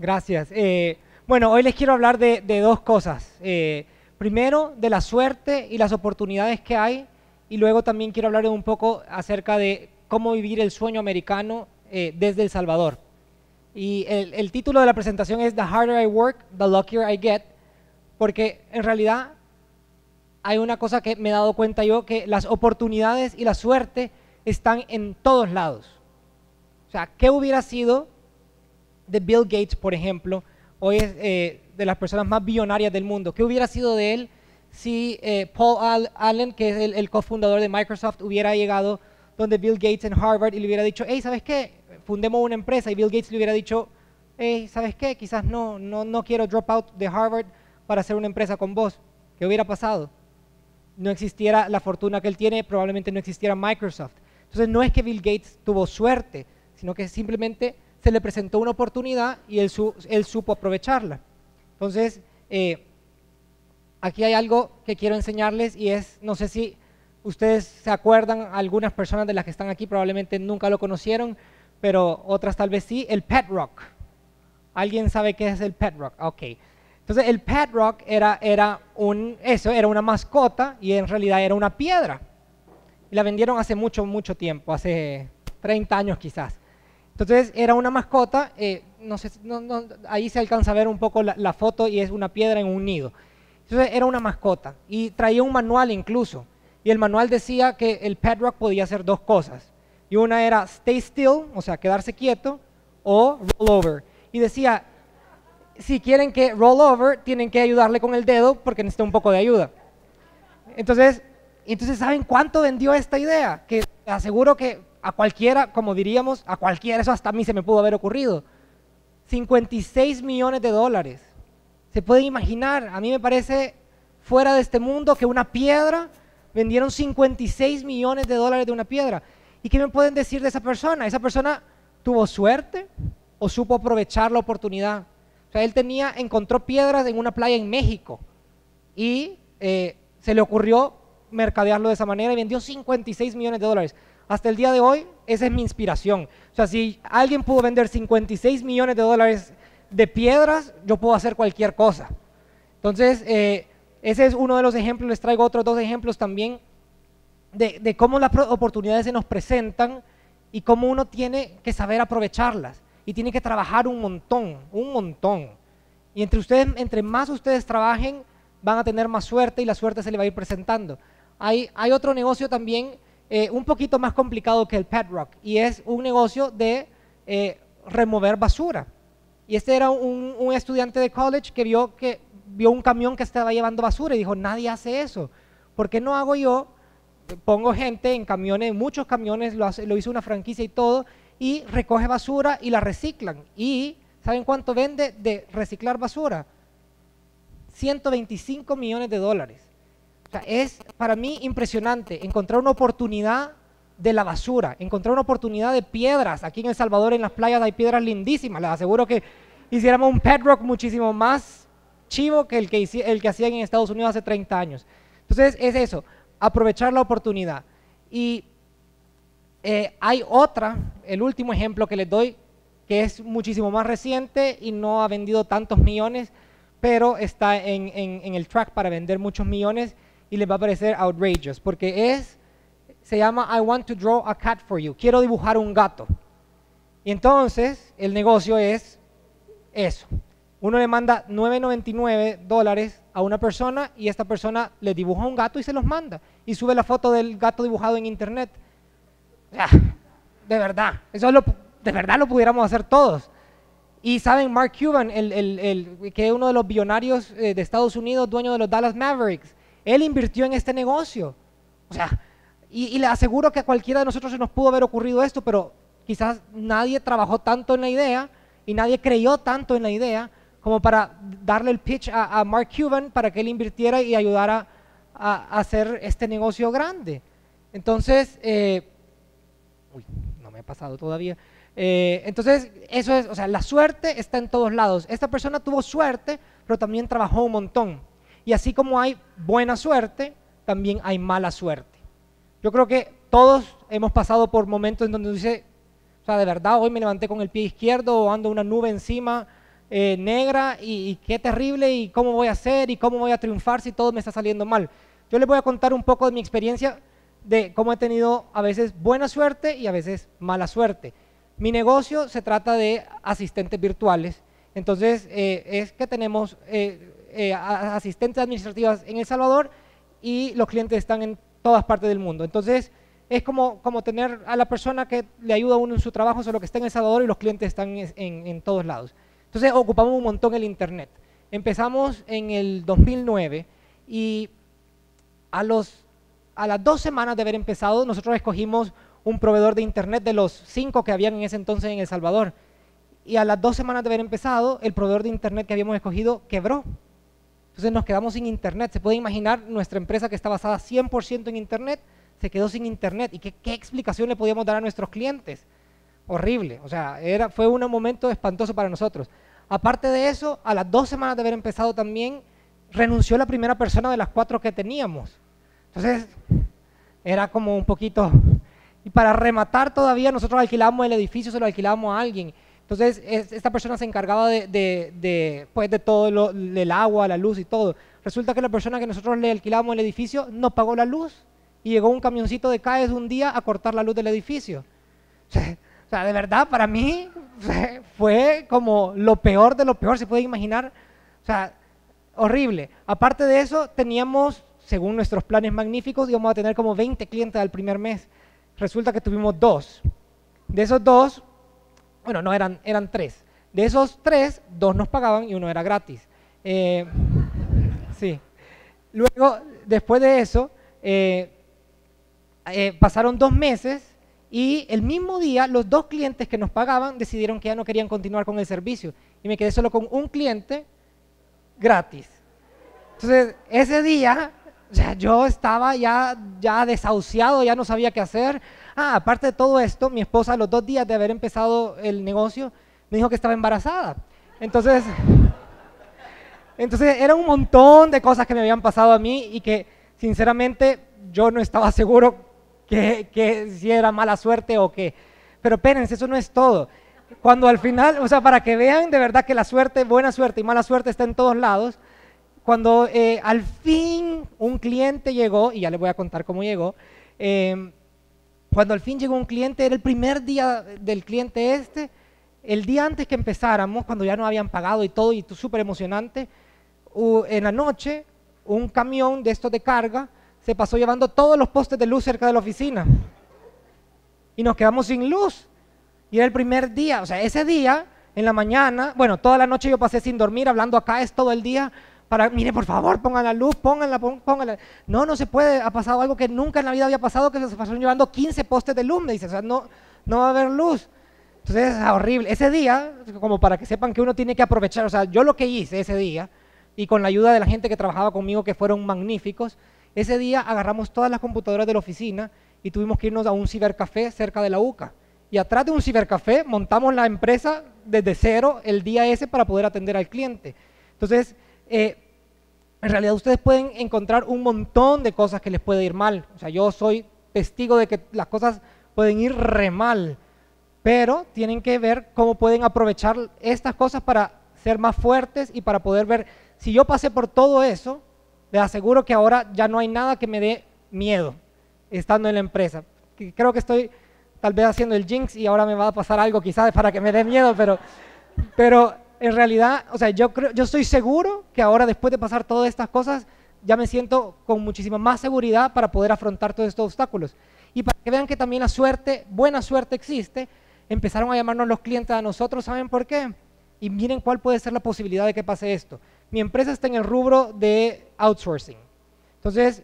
Gracias. Bueno, hoy les quiero hablar de dos cosas. Primero, de la suerte y las oportunidades que hay, y luego también quiero hablar un poco acerca de cómo vivir el sueño americano desde El Salvador. Y el título de la presentación es The Harder I Work, The Luckier I Get, porque en realidad hay una cosa que me he dado cuenta yo, que las oportunidades y la suerte están en todos lados. O sea, ¿qué hubiera sido de Bill Gates, por ejemplo? Hoy es de las personas más billonarias del mundo. ¿Qué hubiera sido de él si Paul Allen, que es el cofundador de Microsoft, hubiera llegado donde Bill Gates en Harvard y le hubiera dicho, hey, ¿sabes qué? Fundemos una empresa, y Bill Gates le hubiera dicho, hey, ¿sabes qué? Quizás no quiero drop out de Harvard para hacer una empresa con vos. ¿Qué hubiera pasado? No existiera la fortuna que él tiene, probablemente no existiera Microsoft. Entonces no es que Bill Gates tuvo suerte, sino que simplemente se le presentó una oportunidad y él supo aprovecharla. Entonces, aquí hay algo que quiero enseñarles, y es, no sé si ustedes se acuerdan, algunas personas de las que están aquí probablemente nunca lo conocieron, pero otras tal vez sí, el Pet Rock. ¿Alguien sabe qué es el Pet Rock? Ok. Entonces, el Pet Rock era una mascota, y en realidad era una piedra. Y la vendieron hace mucho tiempo, hace 30 años quizás. Entonces era una mascota, no sé, ahí se alcanza a ver un poco la foto, y es una piedra en un nido. Entonces era una mascota y traía un manual incluso. Y el manual decía que el Pet Rock podía hacer dos cosas. Y una era stay still, o sea, quedarse quieto, o roll over. Y decía, si quieren que roll over, tienen que ayudarle con el dedo porque necesita un poco de ayuda. Entonces ¿saben cuánto vendió esta idea? Que aseguro que a cualquiera, como diríamos, a cualquiera, eso hasta a mí se me pudo haber ocurrido. 56 millones de dólares. ¿Se pueden imaginar? A mí me parece fuera de este mundo que una piedra, vendieron 56 millones de dólares de una piedra. ¿Y qué me pueden decir de esa persona? ¿Esa persona tuvo suerte o supo aprovechar la oportunidad? O sea, él encontró piedras en una playa en México y se le ocurrió mercadearlo de esa manera y vendió 56 millones de dólares. Hasta el día de hoy, esa es mi inspiración. O sea, si alguien pudo vender 56 millones de dólares de piedras, yo puedo hacer cualquier cosa. Entonces, ese es uno de los ejemplos. Les traigo otros dos ejemplos también de cómo las oportunidades se nos presentan y cómo uno tiene que saber aprovecharlas. Y tiene que trabajar un montón. Y entre más ustedes trabajen, van a tener más suerte y la suerte se le va a ir presentando. Hay otro negocio también, un poquito más complicado que el Pet Rock, y es un negocio de remover basura. Y este era un estudiante de college que vio un camión que estaba llevando basura y dijo, nadie hace eso, ¿por qué no hago yo? Pongo gente en camiones, muchos camiones, lo hizo una franquicia y todo, y recoge basura y la reciclan. ¿Y saben cuánto vende de reciclar basura? 125 millones de dólares. O sea, es para mí impresionante encontrar una oportunidad de la basura, encontrar una oportunidad de piedras. Aquí en El Salvador, en las playas, hay piedras lindísimas. Les aseguro que hiciéramos un Pet Rock muchísimo más chivo que el que hacían en Estados Unidos hace 30 años. Entonces, es eso, aprovechar la oportunidad. Y hay el último ejemplo que les doy, que es muchísimo más reciente y no ha vendido tantos millones, pero está en el track para vender muchos millones, y les va a parecer outrageous, porque se llama I want to draw a cat for you, quiero dibujar un gato. Y entonces el negocio es eso, uno le manda $9.99 a una persona y esta persona le dibuja un gato y se los manda, y sube la foto del gato dibujado en internet. De verdad, de verdad lo pudiéramos hacer todos. Y saben, Mark Cuban, que es uno de los billonarios de Estados Unidos, dueño de los Dallas Mavericks, él invirtió en este negocio. O sea, y le aseguro que a cualquiera de nosotros se nos pudo haber ocurrido esto, pero quizás nadie trabajó tanto en la idea y nadie creyó tanto en la idea como para darle el pitch a Mark Cuban para que él invirtiera y ayudara a hacer este negocio grande. Entonces, uy, no me ha pasado todavía. Entonces, eso es, o sea, la suerte está en todos lados. Esta persona tuvo suerte, pero también trabajó un montón. Y así como hay buena suerte, también hay mala suerte. Yo creo que todos hemos pasado por momentos en donde dice, o sea, de verdad, hoy me levanté con el pie izquierdo, o ando una nube encima, negra y qué terrible y cómo voy a hacer y cómo voy a triunfar si todo me está saliendo mal. Yo les voy a contar un poco de mi experiencia de cómo he tenido a veces buena suerte y a veces mala suerte. Mi negocio se trata de asistentes virtuales, entonces es que tenemos asistentes administrativas en El Salvador y los clientes están en todas partes del mundo. Entonces es como tener a la persona que le ayuda a uno en su trabajo, solo que está en El Salvador y los clientes están en todos lados. Entonces ocupamos un montón el internet. Empezamos en el 2009 y a las 2 semanas de haber empezado, nosotros escogimos un proveedor de internet de los 5 que habían en ese entonces en El Salvador. Y a las 2 semanas de haber empezado, el proveedor de internet que habíamos escogido quebró. Entonces nos quedamos sin internet. Se puede imaginar nuestra empresa que está basada 100% en internet, se quedó sin internet. ¿Y qué explicación le podíamos dar a nuestros clientes? Horrible. O sea, fue un momento espantoso para nosotros. Aparte de eso, a las 2 semanas de haber empezado también, renunció la primera persona de las 4 que teníamos. Entonces, era como un poquito... Y para rematar todavía, nosotros alquilábamos el edificio, se lo alquilábamos a alguien. Entonces, esta persona se encargaba de todo, del agua, la luz y todo. Resulta que la persona que nosotros le alquilábamos el edificio no pagó la luz y llegó un camioncito de CAES un día a cortar la luz del edificio. O sea, de verdad, para mí fue como lo peor de lo peor, se puede imaginar. O sea, horrible. Aparte de eso, teníamos, según nuestros planes magníficos, íbamos a tener como 20 clientes al primer mes. Resulta que tuvimos 2. De esos 2, bueno, no, eran 3. De esos 3, 2 nos pagaban y 1 era gratis. Sí. Luego, después de eso, pasaron 2 meses y el mismo día los 2 clientes que nos pagaban decidieron que ya no querían continuar con el servicio. Y me quedé solo con un cliente gratis. Entonces, ese día... O sea, yo estaba ya desahuciado, ya no sabía qué hacer. Aparte de todo esto, mi esposa a los 2 días de haber empezado el negocio me dijo que estaba embarazada. Entonces era un montón de cosas que me habían pasado a mí y que sinceramente yo no estaba seguro que si era mala suerte o qué. Pero espérense, eso no es todo. Cuando al final, o sea, para que vean de verdad que la suerte, buena suerte y mala suerte está en todos lados. Cuando al fin un cliente llegó, y ya les voy a contar cómo llegó, cuando al fin llegó un cliente, era el primer día del cliente el día antes que empezáramos, cuando ya no habían pagado y todo, y súper emocionante, en la noche un camión de estos de carga se pasó llevando todos los postes de luz cerca de la oficina. Y nos quedamos sin luz. Y era el primer día, o sea, ese día, en la mañana, bueno, toda la noche yo pasé sin dormir, hablando acá es todo el día, mire, por favor, pongan la luz, pónganla. No, no se puede, ha pasado algo que nunca en la vida había pasado, que se pasaron llevando 15 postes de luz, me dice, o sea, no va a haber luz. Entonces, es horrible. Ese día, como para que sepan que uno tiene que aprovechar, o sea, yo lo que hice ese día, y con la ayuda de la gente que trabajaba conmigo, que fueron magníficos, ese día agarramos todas las computadoras de la oficina y tuvimos que irnos a un cibercafé cerca de la UCA. Y atrás de un cibercafé montamos la empresa desde cero el día ese para poder atender al cliente. Entonces, en realidad ustedes pueden encontrar un montón de cosas que les puede ir mal. O sea, yo soy testigo de que las cosas pueden ir re mal, pero tienen que ver cómo pueden aprovechar estas cosas para ser más fuertes y para poder ver. Si yo pasé por todo eso, les aseguro que ahora ya no hay nada que me dé miedo estando en la empresa. Creo que estoy tal vez haciendo el jinx y ahora me va a pasar algo quizás para que me dé miedo, pero en realidad, o sea, yo estoy seguro que ahora después de pasar todas estas cosas, ya me siento con muchísima más seguridad para poder afrontar todos estos obstáculos. Y para que vean que también la suerte, buena suerte existe, empezaron a llamarnos los clientes a nosotros, ¿saben por qué? Y miren cuál puede ser la posibilidad de que pase esto. Mi empresa está en el rubro de outsourcing. Entonces,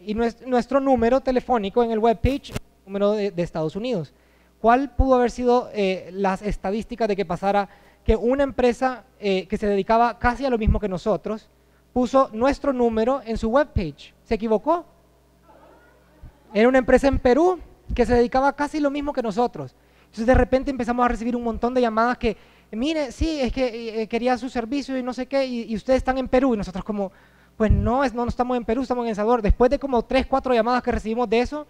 y nuestro número telefónico en el webpage, el número de Estados Unidos. ¿Cuál pudo haber sido las estadísticas de que pasara que una empresa que se dedicaba casi a lo mismo que nosotros puso nuestro número en su webpage? ¿Se equivocó? Era una empresa en Perú que se dedicaba casi lo mismo que nosotros. Entonces de repente empezamos a recibir un montón de llamadas que, mire, sí, es que quería su servicio y no sé qué, y ustedes están en Perú. Y nosotros como, pues no estamos en Perú, estamos en El Salvador. Después de como 3, 4 llamadas que recibimos de eso,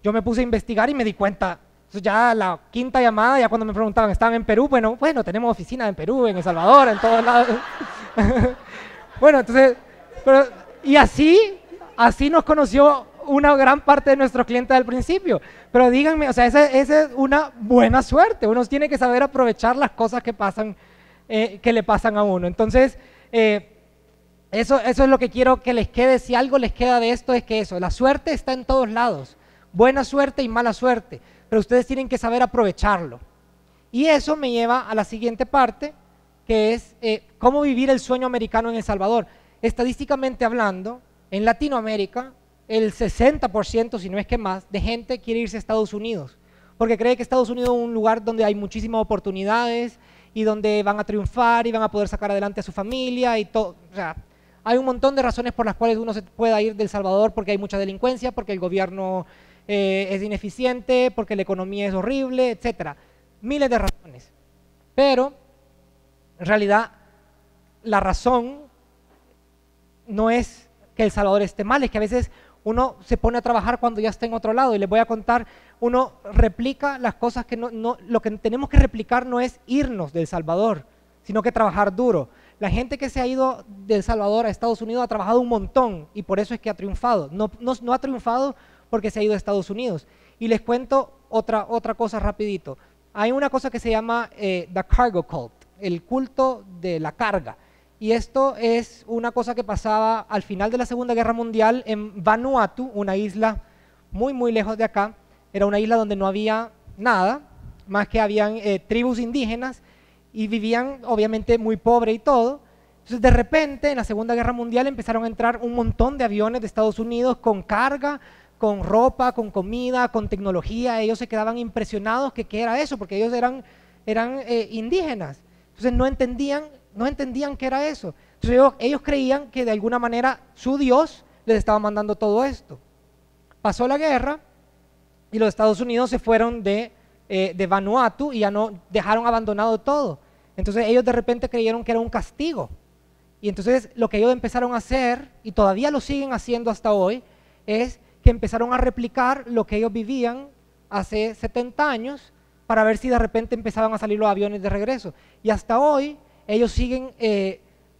yo me puse a investigar y me di cuenta, o Entonces ya la quinta llamada, ya cuando me preguntaban, ¿estaban en Perú? Bueno, tenemos oficinas en Perú, en El Salvador, en todos lados. Bueno, entonces, pero, y así nos conoció una gran parte de nuestros clientes al principio. Pero díganme, o sea, esa es una buena suerte. Uno tiene que saber aprovechar las cosas que pasan, que le pasan a uno. Entonces, eso es lo que quiero que les quede. Si algo les queda de esto es que eso, la suerte está en todos lados. Buena suerte y mala suerte. Pero ustedes tienen que saber aprovecharlo. Y eso me lleva a la siguiente parte, que es cómo vivir el sueño americano en El Salvador. Estadísticamente hablando, en Latinoamérica, el 60%, si no es que más, de gente quiere irse a Estados Unidos, porque cree que Estados Unidos es un lugar donde hay muchísimas oportunidades y donde van a triunfar y van a poder sacar adelante a su familia y todo. O sea, hay un montón de razones por las cuales uno se pueda ir de El Salvador, porque hay mucha delincuencia, porque el gobierno es ineficiente, porque la economía es horrible, etcétera. Miles de razones. Pero, en realidad, la razón no es que El Salvador esté mal, es que a veces uno se pone a trabajar cuando ya está en otro lado, y les voy a contar, uno replica las cosas que lo que tenemos que replicar no es irnos de El Salvador, sino que trabajar duro. La gente que se ha ido de El Salvador a Estados Unidos ha trabajado un montón, y por eso es que ha triunfado. No ha triunfado porque se ha ido a Estados Unidos. Y les cuento otra cosa rapidito. Hay una cosa que se llama the Cargo Cult, el culto de la carga. Y esto es una cosa que pasaba al final de la Segunda Guerra Mundial en Vanuatu, una isla muy, muy lejos de acá. Era una isla donde no había nada, más que habían tribus indígenas y vivían obviamente muy pobre y todo. Entonces, de repente, en la Segunda Guerra Mundial empezaron a entrar un montón de aviones de Estados Unidos con carga, con ropa, con comida, con tecnología. Ellos se quedaban impresionados que qué era eso, porque ellos eran indígenas. Entonces, no entendían qué era eso. Entonces ellos creían que de alguna manera su Dios les estaba mandando todo esto. Pasó la guerra y los Estados Unidos se fueron de Vanuatu y ya no dejaron abandonado todo. Entonces ellos de repente creyeron que era un castigo. Y entonces lo que ellos empezaron a hacer, y todavía lo siguen haciendo hasta hoy, es que empezaron a replicar lo que ellos vivían hace 70 años para ver si de repente empezaban a salir los aviones de regreso. Y hasta hoy ellos siguen,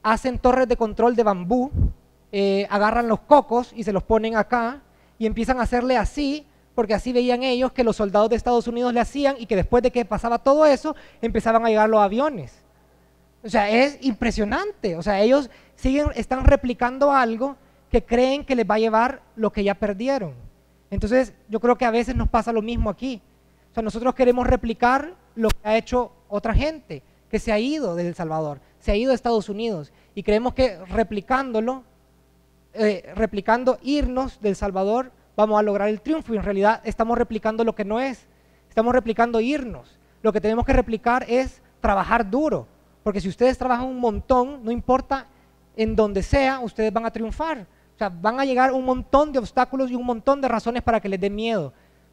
hacen torres de control de bambú, agarran los cocos y se los ponen acá y empiezan a hacerle así, porque así veían ellos que los soldados de Estados Unidos le hacían, y que después de que pasaba todo eso, empezaban a llegar los aviones. O sea, es impresionante. O sea, ellos están replicando algo que creen que les va a llevar lo que ya perdieron. Entonces, yo creo que a veces nos pasa lo mismo aquí. O sea, nosotros queremos replicar lo que ha hecho otra gente que se ha ido de El Salvador, se ha ido a Estados Unidos, y creemos que replicando irnos de El Salvador vamos a lograr el triunfo, y en realidad estamos replicando lo que no es, estamos replicando irnos. Lo que tenemos que replicar es trabajar duro, porque si ustedes trabajan un montón, no importa en donde sea, ustedes van a triunfar. O sea, van a llegar un montón de obstáculos y un montón de razones para que les dé miedo,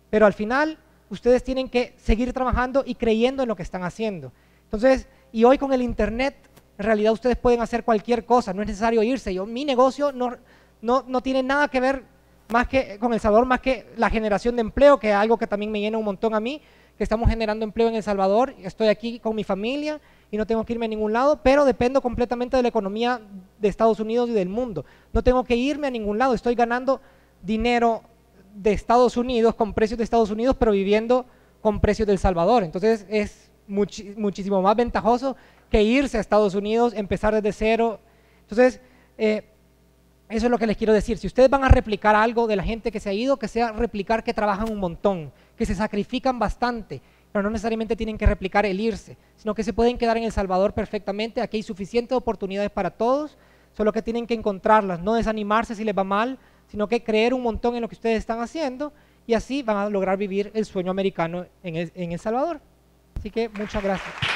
pero al final ustedes tienen que seguir trabajando y creyendo en lo que están haciendo. Entonces, y hoy con el internet, en realidad ustedes pueden hacer cualquier cosa, no es necesario irse. Mi negocio no tiene nada que ver más que con El Salvador, más que la generación de empleo, que es algo que también me llena un montón a mí, que estamos generando empleo en El Salvador. Estoy aquí con mi familia y no tengo que irme a ningún lado, pero dependo completamente de la economía de Estados Unidos y del mundo. No tengo que irme a ningún lado, estoy ganando dinero de Estados Unidos, con precios de Estados Unidos, pero viviendo con precios de El Salvador. Entonces, es muchísimo más ventajoso que irse a Estados Unidos, empezar desde cero. Entonces, eso es lo que les quiero decir. Si ustedes van a replicar algo de la gente que se ha ido, que sea replicar que trabajan un montón, que se sacrifican bastante, pero no necesariamente tienen que replicar el irse, sino que se pueden quedar en El Salvador perfectamente. Aquí hay suficientes oportunidades para todos, solo que tienen que encontrarlas, no desanimarse si les va mal, sino que creer un montón en lo que ustedes están haciendo, y así van a lograr vivir el sueño americano en El Salvador. Así que muchas gracias.